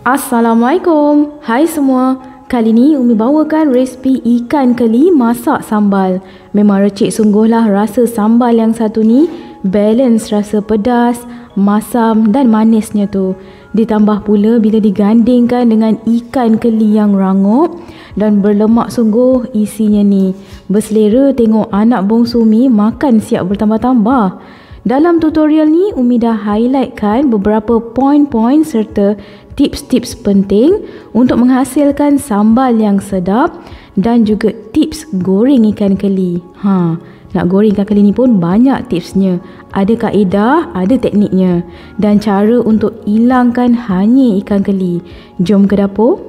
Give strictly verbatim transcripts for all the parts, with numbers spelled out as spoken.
Assalamualaikum. Hai semua. Kali ni Umi bawakan resipi ikan keli masak sambal. Memang recik sungguhlah rasa sambal yang satu ni, balance rasa pedas, masam dan manisnya tu. Ditambah pula bila digandingkan dengan ikan keli yang rangup dan berlemak sungguh isinya ni. Berselera tengok anak bongsu Umi makan siap bertambah-tambah. Dalam tutorial ni, Umi dah highlightkan beberapa poin-poin serta tips-tips penting untuk menghasilkan sambal yang sedap dan juga tips goreng ikan keli. Ha, nak goreng ikan keli ni pun banyak tipsnya. Ada kaedah, ada tekniknya dan cara untuk hilangkan hanyir ikan keli. Jom ke dapur.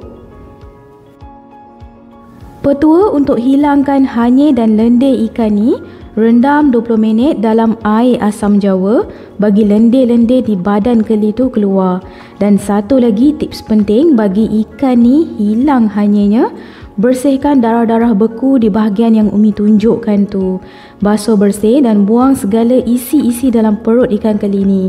Petua untuk hilangkan hanyir dan lendir ikan ni, rendam dua puluh minit dalam air asam jawa bagi lendir-lendir di badan keli tu keluar. Dan satu lagi tips penting bagi ikan ni hilang hanyirnya, bersihkan darah-darah beku di bahagian yang Umi tunjukkan tu. Basuh bersih dan buang segala isi-isi dalam perut ikan keli ni.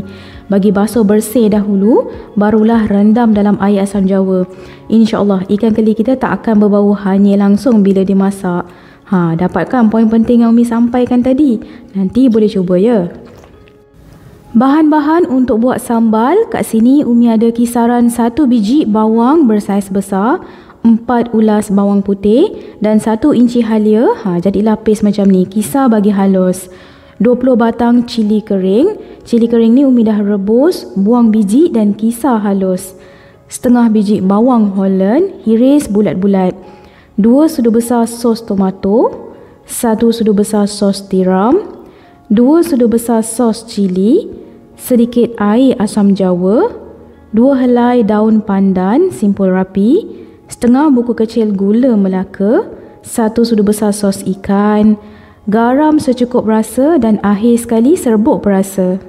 Bagi basuh bersih dahulu, barulah rendam dalam air asam jawa. InsyaAllah ikan keli kita tak akan berbau hanyir langsung bila dimasak. Ha, dapatkan poin penting yang Umi sampaikan tadi. Nanti boleh cuba ya. Bahan-bahan untuk buat sambal, kat sini Umi ada kisaran satu biji bawang bersaiz besar, empat ulas bawang putih dan satu inci halia. Ha, jadilah paste macam ni, kisar bagi halus. dua puluh batang cili kering. Cili kering ni Umi dah rebus, buang biji dan kisar halus. Setengah biji bawang Holland, iris bulat-bulat. dua sudu besar sos tomato, satu sudu besar sos tiram, dua sudu besar sos cili, sedikit air asam jawa, dua helai daun pandan simpul rapi, setengah buku kecil gula melaka, satu sudu besar sos ikan, garam secukup rasa dan akhir sekali serbuk perasa.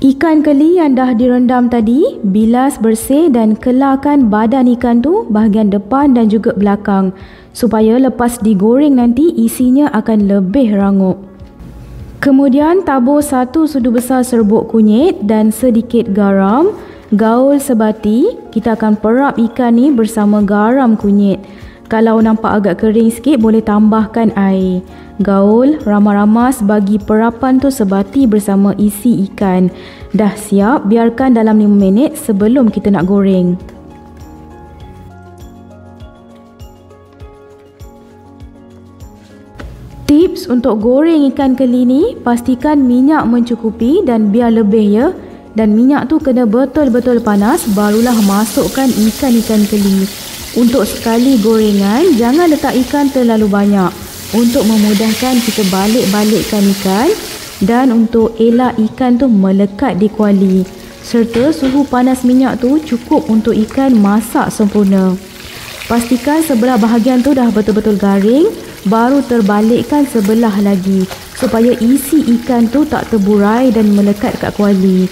Ikan keli yang dah direndam tadi, bilas bersih dan kelarkan badan ikan tu bahagian depan dan juga belakang supaya lepas digoreng nanti isinya akan lebih rangup. Kemudian tabur satu sudu besar serbuk kunyit dan sedikit garam, gaul sebati. Kita akan perap ikan ni bersama garam kunyit. Kalau nampak agak kering sikit boleh tambahkan air. Gaul, ramas-ramas bagi perapan tu sebati bersama isi ikan. Dah siap, biarkan dalam lima minit sebelum kita nak goreng. Tips untuk goreng ikan keli ni, pastikan minyak mencukupi dan biar lebih ya. Dan minyak tu kena betul-betul panas, barulah masukkan ikan-ikan keli. Untuk sekali gorengan, jangan letak ikan terlalu banyak. Untuk memudahkan kita balik-balikkan ikan dan untuk elak ikan tu melekat di kuali. Serta suhu panas minyak tu cukup untuk ikan masak sempurna. Pastikan sebelah bahagian tu dah betul-betul garing, baru terbalikkan sebelah lagi supaya isi ikan tu tak terburai dan melekat kat kuali.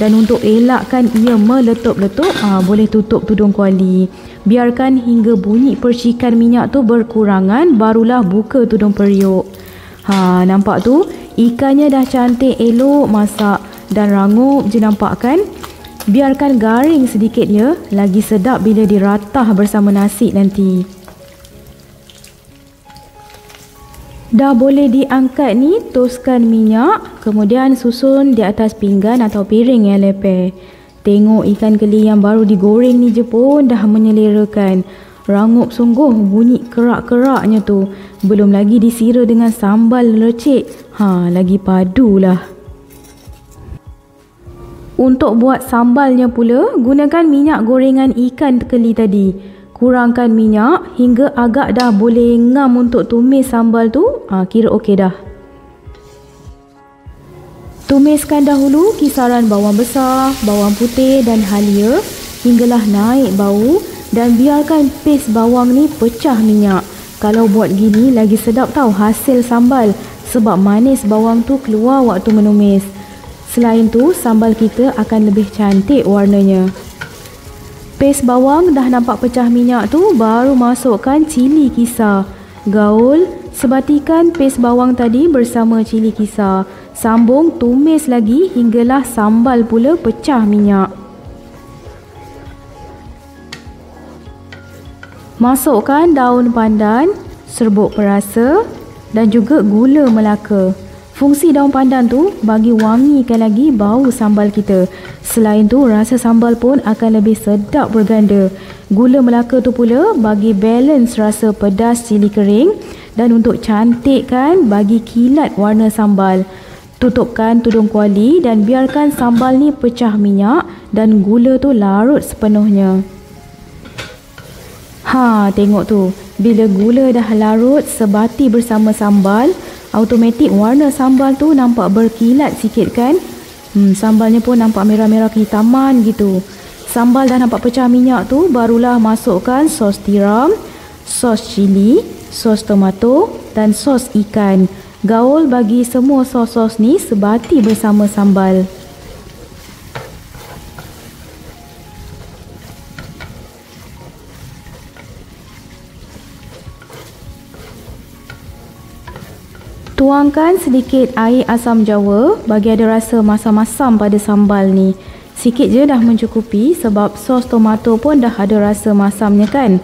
Dan untuk elakkan ia meletup-letup, ha, boleh tutup tudung kuali. Biarkan hingga bunyi percikan minyak tu berkurangan, barulah buka tudung periuk. Ha, nampak tu? Ikannya dah cantik elok masak dan rangup je nampak kan? Biarkan garing sedikit ya, lagi sedap bila diratah bersama nasi nanti. Dah boleh diangkat ni, toskan minyak, kemudian susun di atas pinggan atau piring yang leper. Tengok ikan keli yang baru digoreng ni je pun dah menyelerakan. Rangup sungguh bunyi kerak-keraknya tu. Belum lagi disira dengan sambal lecek. Ha, lagi padulah. Untuk buat sambalnya pula, gunakan minyak gorengan ikan keli tadi. Kurangkan minyak hingga agak dah boleh ngam untuk tumis sambal tu. Ha, kira okey dah. Tumiskan dahulu kisaran bawang besar, bawang putih dan halia hinggalah naik bau dan biarkan pes bawang ni pecah minyak. Kalau buat gini lagi sedap tau hasil sambal sebab manis bawang tu keluar waktu menumis. Selain tu sambal kita akan lebih cantik warnanya. Pes bawang dah nampak pecah minyak tu, baru masukkan cili kisar, gaul, sebatikan pes bawang tadi bersama cili kisar. Sambung tumis lagi hinggalah sambal pula pecah minyak. Masukkan daun pandan, serbuk perasa dan juga gula Melaka. Fungsi daun pandan tu bagi wangikan lagi bau sambal kita. Selain tu rasa sambal pun akan lebih sedap berganda. Gula Melaka tu pula bagi balance rasa pedas cili kering dan untuk cantikkan bagi kilat warna sambal. Tutupkan tudung kuali dan biarkan sambal ni pecah minyak dan gula tu larut sepenuhnya. Ha, tengok tu. Bila gula dah larut sebati bersama sambal, automatik warna sambal tu nampak berkilat sikit kan. Hmm, sambalnya pun nampak merah-merah kehitaman gitu. Sambal dah nampak pecah minyak tu, barulah masukkan sos tiram, sos cili, sos tomato dan sos ikan. Gaul bagi semua sos-sos ni sebati bersama sambal. Tuangkan sedikit air asam jawa bagi ada rasa masam-masam pada sambal ni. Sikit je dah mencukupi sebab sos tomato pun dah ada rasa masamnya kan.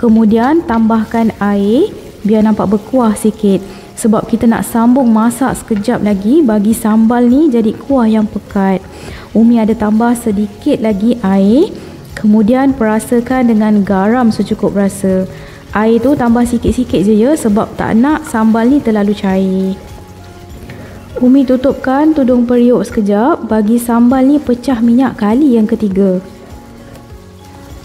Kemudian tambahkan air biar nampak berkuah sikit. Sebab kita nak sambung masak sekejap lagi bagi sambal ni jadi kuah yang pekat. Umi ada tambah sedikit lagi air. Kemudian perasakan dengan garam secukup rasa. Air tu tambah sikit-sikit je ya sebab tak nak sambal ni terlalu cair. Umi tutupkan tudung periuk sekejap bagi sambal ni pecah minyak kali yang ketiga.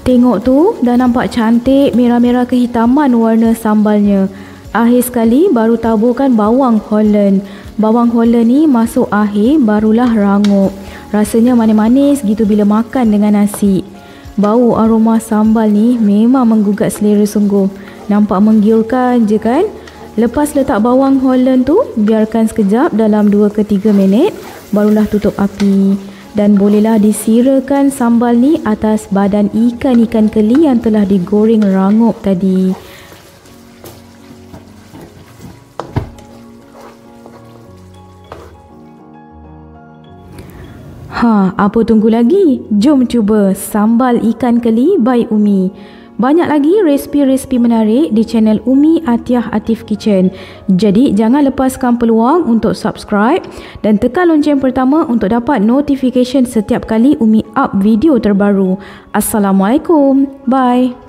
Tengok tu dah nampak cantik merah-merah kehitaman warna sambalnya. Akhir sekali baru taburkan bawang Holland. Bawang Holland ni masuk akhir barulah rangup. Rasanya manis-manis gitu bila makan dengan nasi. Bau aroma sambal ni memang menggugat selera sungguh. Nampak menggiurkan je kan? Lepas letak bawang Holland tu, biarkan sekejap dalam dua ke tiga minit. Barulah tutup api. Dan bolehlah disirakan sambal ni atas badan ikan-ikan keli yang telah digoreng rangup tadi. Ha, apa tunggu lagi? Jom cuba sambal ikan keli by Umi. Banyak lagi resipi-resipi menarik di channel Ummi Atiyah Atif's Kitchen. Jadi jangan lepaskan peluang untuk subscribe dan tekan lonceng pertama untuk dapat notification setiap kali Umi up video terbaru. Assalamualaikum. Bye.